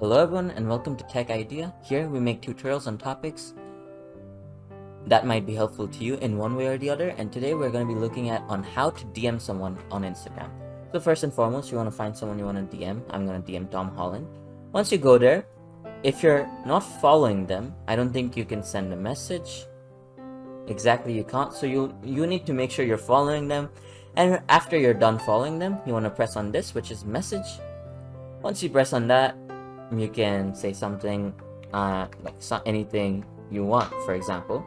Hello everyone and welcome to Tech Idea. Here we make tutorials on topics that might be helpful to you in one way or the other, and today we're going to be looking at on how to DM someone on Instagram. So first and foremost, you want to find someone you want to DM. I'm going to DM Tom Holland. Once you go there, if you're not following them, I don't think you can send a message. Exactly, you can't. So you need to make sure you're following them, and after you're done following them, you want to press on this, which is message. Once you press on that, you can say something like anything you want. For example,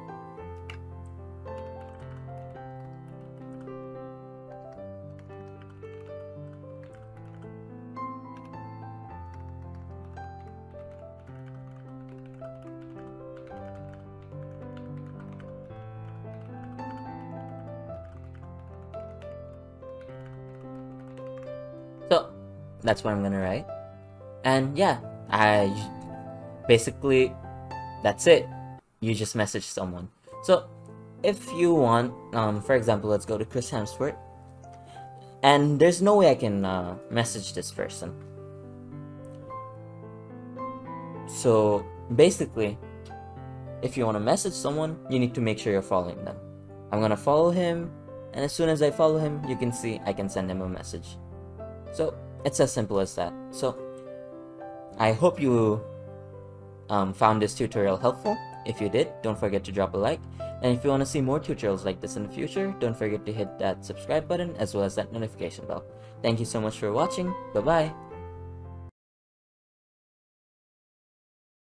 so that's what I'm gonna write. And yeah, basically that's it. You just message someone. So if you want, for example, let's go to Chris Hemsworth, and there's no way I can message this person. So basically, if you want to message someone, you need to make sure you're following them. I'm gonna follow him, and as soon as I follow him, you can see I can send him a message. So it's as simple as that. So I hope you found this tutorial helpful. If you did, don't forget to drop a like. And if you want to see more tutorials like this in the future, don't forget to hit that subscribe button as well as that notification bell. Thank you so much for watching. Bye-bye.